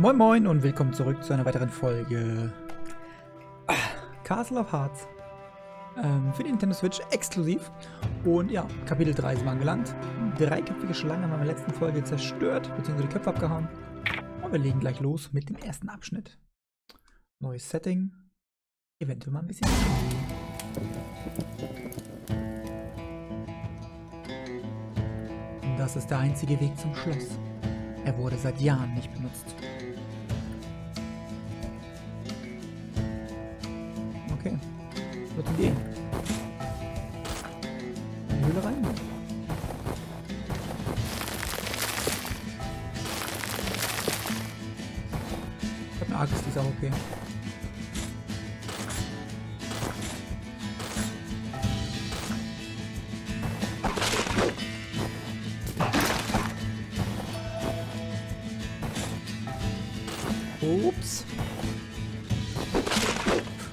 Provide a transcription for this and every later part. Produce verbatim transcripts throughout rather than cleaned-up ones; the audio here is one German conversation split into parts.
Moin Moin und willkommen zurück zu einer weiteren Folge ah, Castle of Hearts ähm, für die Nintendo Switch exklusiv. Und ja, Kapitel drei sind wir angelangt. Dreiköpfige Schlange haben wir in der letzten Folge zerstört, beziehungsweise die Köpfe abgehauen. Und wir legen gleich los mit dem ersten Abschnitt. Neues Setting. Eventuell mal ein bisschen. Das ist der einzige Weg zum Schloss. Er wurde seit Jahren nicht benutzt. Okay. Wird denn gehen? In die Höhle rein? Ich hab eine Argus, die ist auch okay. Ups.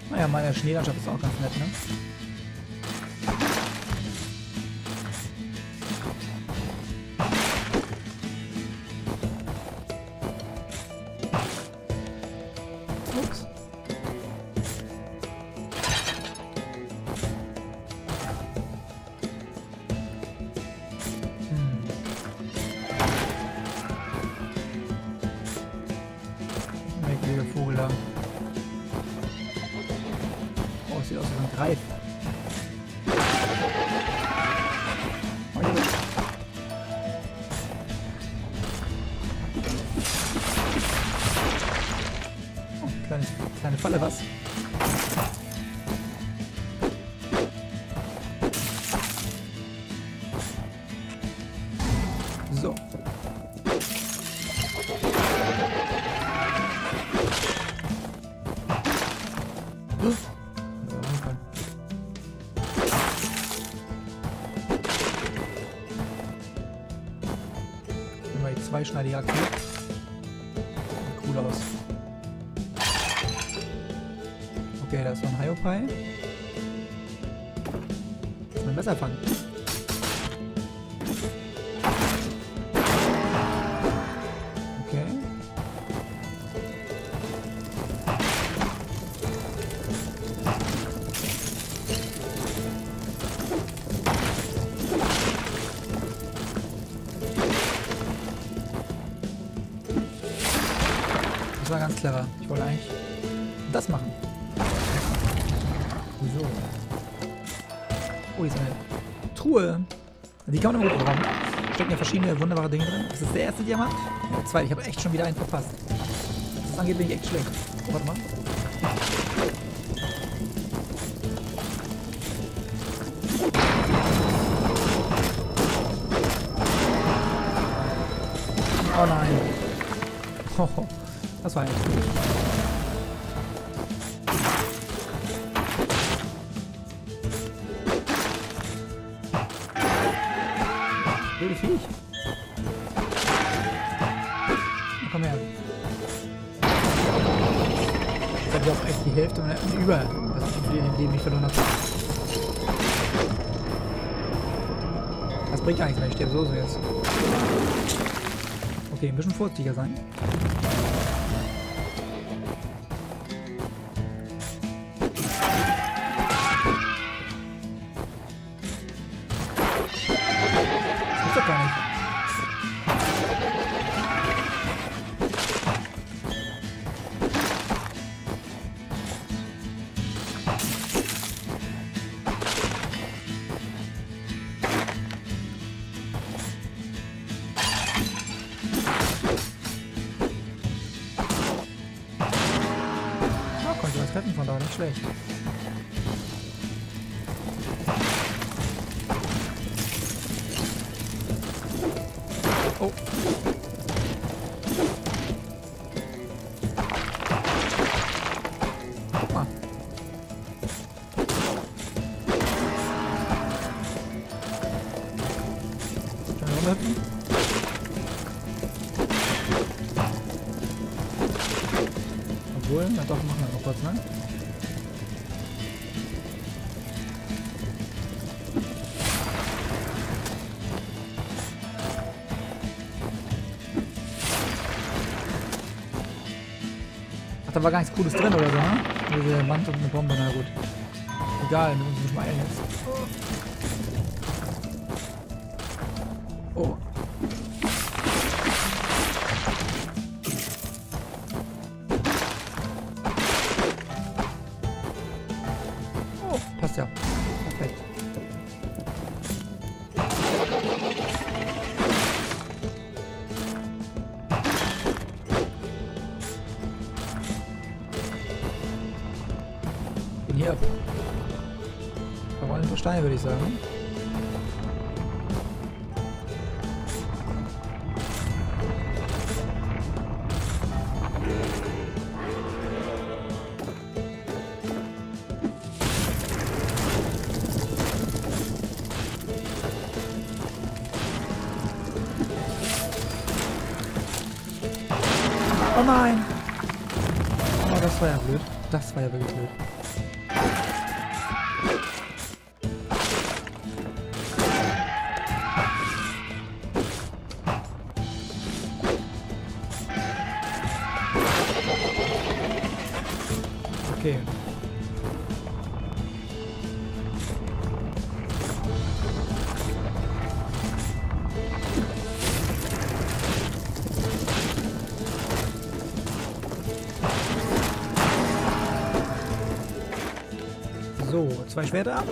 Naja, meine Schneelandschaft ist auch ganz nett, ne? Ups. Oh, sieht aus wie ein Greif. Oh, ja. Oh, kleine, kleine Falle, was? So. Zweischneiderjagd. Sieht cool aus. Okay, da ist noch ein Hyopai. Das ist ein Messerfang. Okay. Das war ganz clever. Ich wollte eigentlich das machen. So. Oh, hier ist eine Truhe. Die kann man irgendwo brauchen. Da stecken ja verschiedene wunderbare Dinge drin. Das ist der erste Diamant. Der zweite. Ich habe echt schon wieder einen verpasst. Das ist angeblich echt schlecht. Oh, warte mal. Oh nein. Ho, ho. Das war eigentlich gut. Blöde Viech. Na, komm her. Jetzt hab ich auch echt die Hälfte und über, was ich in dem Leben nicht verloren habe. Das bringt eigentlich nichts, ich sterbe so so jetzt. Okay, ein bisschen vorsichtiger sein. Von da nicht schlecht. Oh. Guck mal. Obwohl, na doch, machen wir noch kurz, ne? da war gar nichts Cooles drin oder so, ne? Diese Mantel und eine Bombe, na gut. Egal, wir müssen uns mal eilen jetzt. Oh. Oh, passt ja. Perfekt. Hier. Da waren ein paar Steine, würde ich sagen. Oh nein! Oh, das war ja blöd. Das war ja wirklich blöd. Okay. So, zwei Schwerter ab.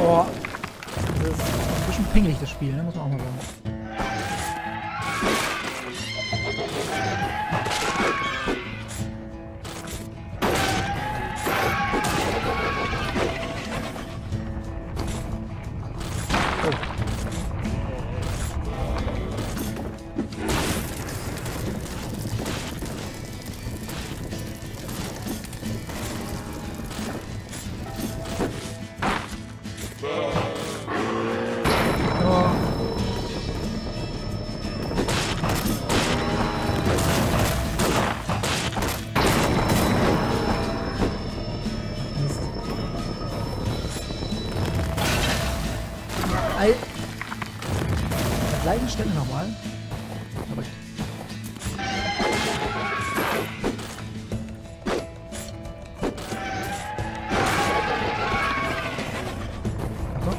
Oh, das ist ein bisschen pingelig, das Spiel, ne? Muss man auch mal sagen. Gleichen Stelle nochmal. Verrückt. Achtung.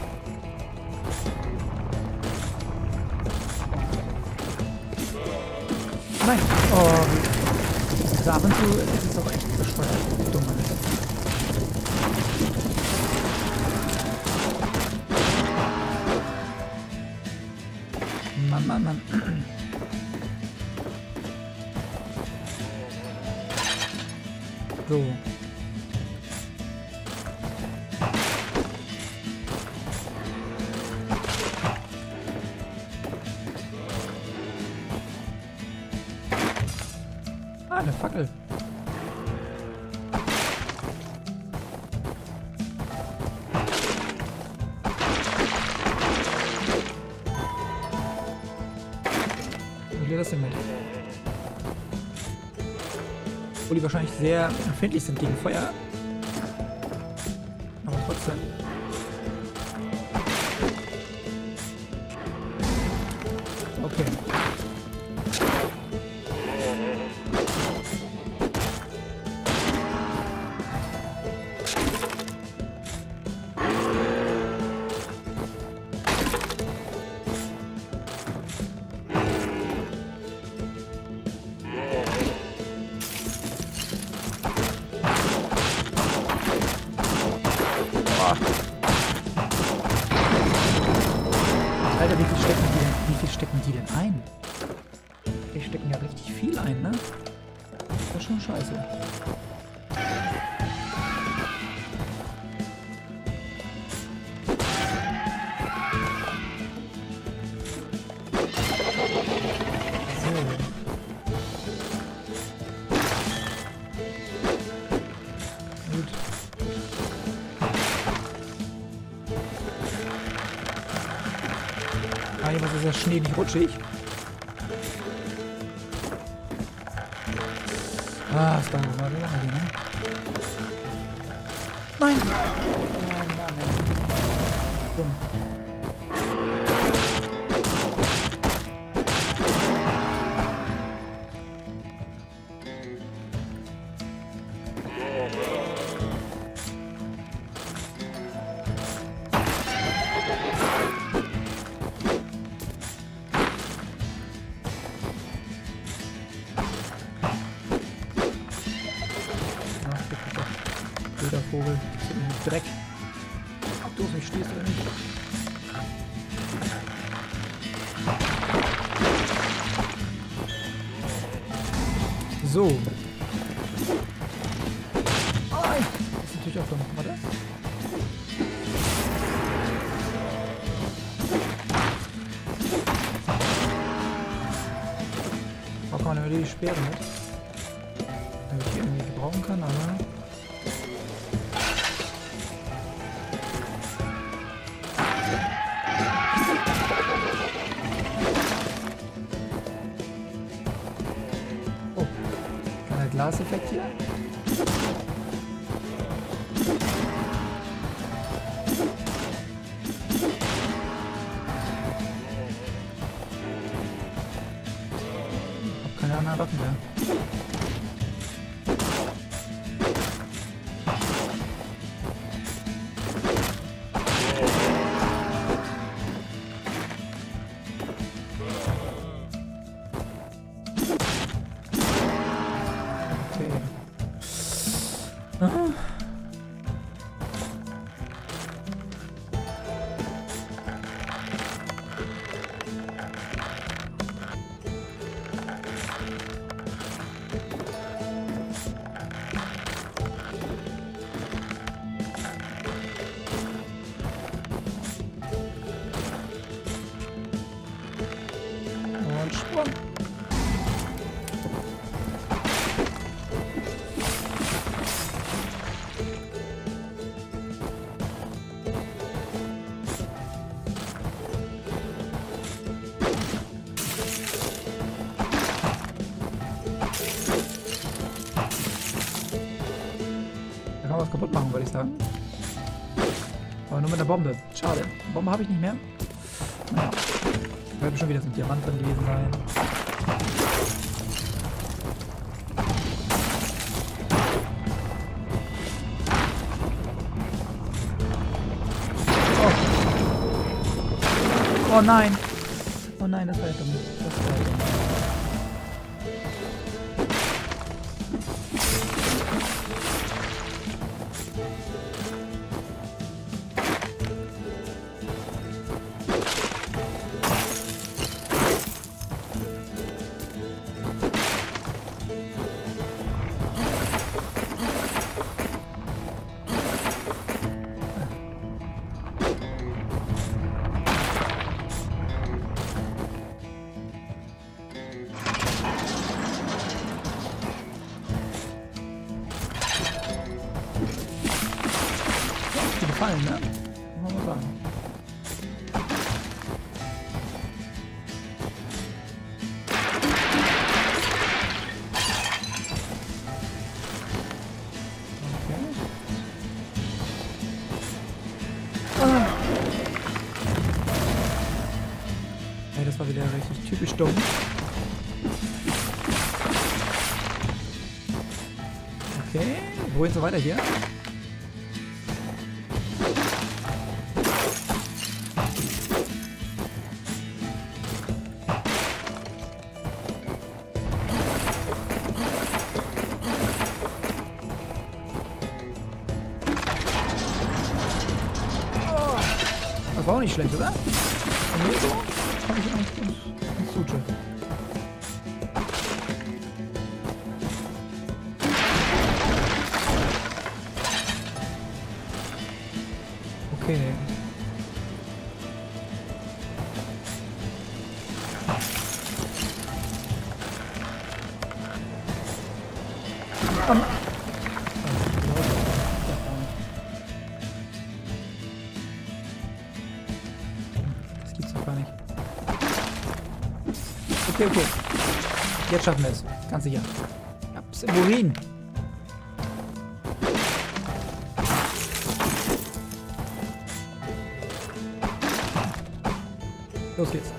Nein. Oh. Also ab und zu ist es doch echt bescheuert. Dumm. Mann, Mann, Mann. So. Ah, eine Fackel. Das denn mit? Obwohl die wahrscheinlich sehr empfindlich sind gegen Feuer. Aber trotzdem. Okay. Alter, wie viel stecken die denn, wie viel stecken die denn ein? Die stecken ja richtig viel ein, ne? Das ist schon scheiße. Was ist der Schnee nicht rutschig? Ah, das war eine lange, ne? Nein! Oh Mann, ey. Dumm. Vogel. So ein Dreck. Ob du auf mich stehst oder nicht. So. Oh, ist natürlich auch dumm. Warte. Oh, kann man die Speere mit. Damit ich die irgendwie gebrauchen kann, aber... Glaseffekt hier. Ich hab keine anderen Waffen mehr. Was kaputt machen, würde ich sagen. Aber nur mit der Bombe. Schade. Bombe habe ich nicht mehr. Naja. Da wird schon wieder so ein Diamant drin gewesen sein. Oh. Oh nein. Oh nein, das war ja dumm. Das war ja dumm. Typisch dumm. Okay, wir probieren so weiter hier. Das war auch nicht schlecht, oder? Okay. Um. Das gibt's doch gar nicht. Okay, okay. Jetzt schaffen wir es. Ganz sicher. Ich hab's im Urin. Los geht's.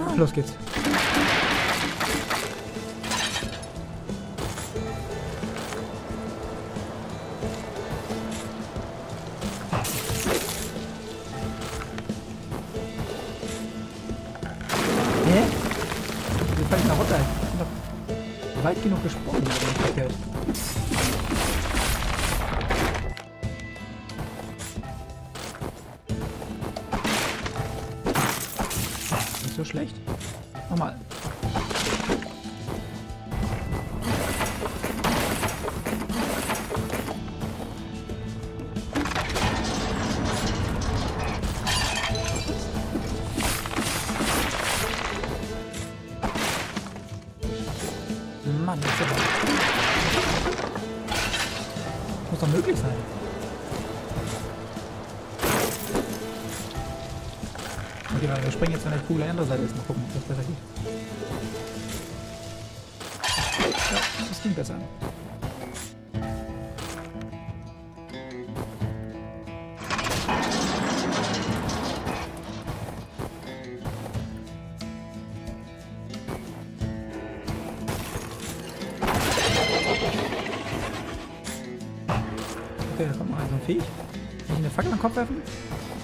Ah, los geht's. weit genug gesprungen. Nicht so schlecht. Nochmal. Coole andere Seite ist. Mal gucken, ob das besser geht. Ja, das ging besser. Okay, da kommt noch so ein Viech. Kann ich eine Fackel an den Kopf werfen?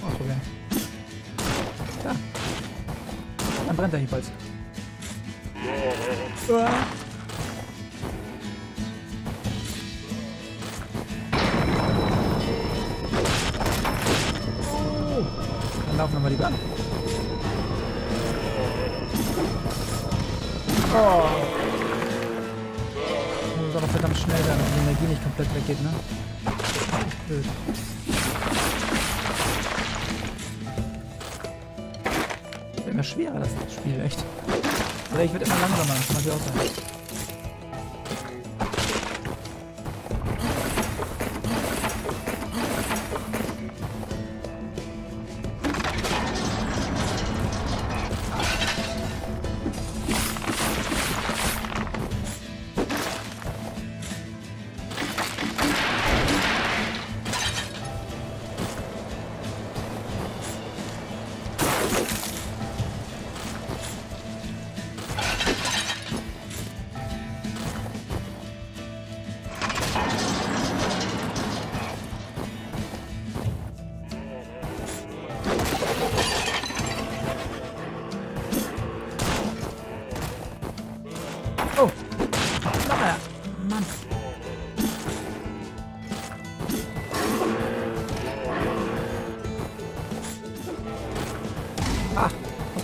Ausprobieren. Da. Dann brennt er jedenfalls. Uah. Oh. Dann laufen wir mal lieber an. Oh. Das muss aber verdammt schnell sein, dass die Energie nicht komplett weggeht, ne? Blöd. Immer schwerer, das Spiel, echt. Oder ich werde immer langsamer, das mag ich auch sein.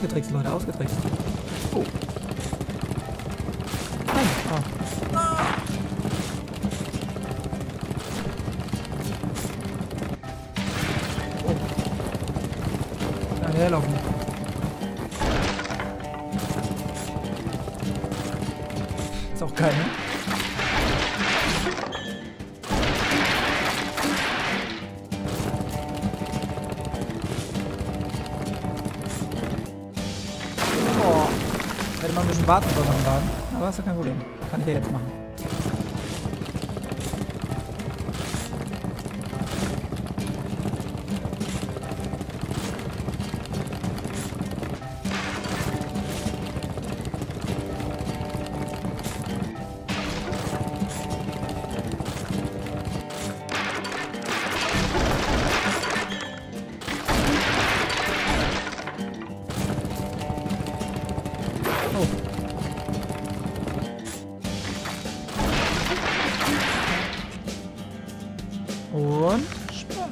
Ausgetrickst, Leute, ausgetrickst. Oh. Nein. Oh. Ah. Oh. Na, herlaufen. Ist auch geil, ne? Warten soll man laden, aber das ist ja kein Problem. Kann ich ja jetzt machen. Und Sport.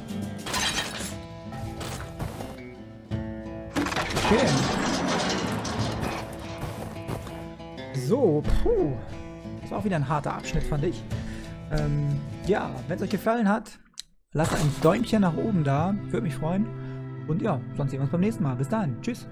Okay. So, puh. Das war auch wieder ein harter Abschnitt, fand ich. Ähm, ja, wenn es euch gefallen hat, lasst ein Däumchen nach oben da. Würde mich freuen. Und ja, sonst sehen wir uns beim nächsten Mal. Bis dahin. Tschüss.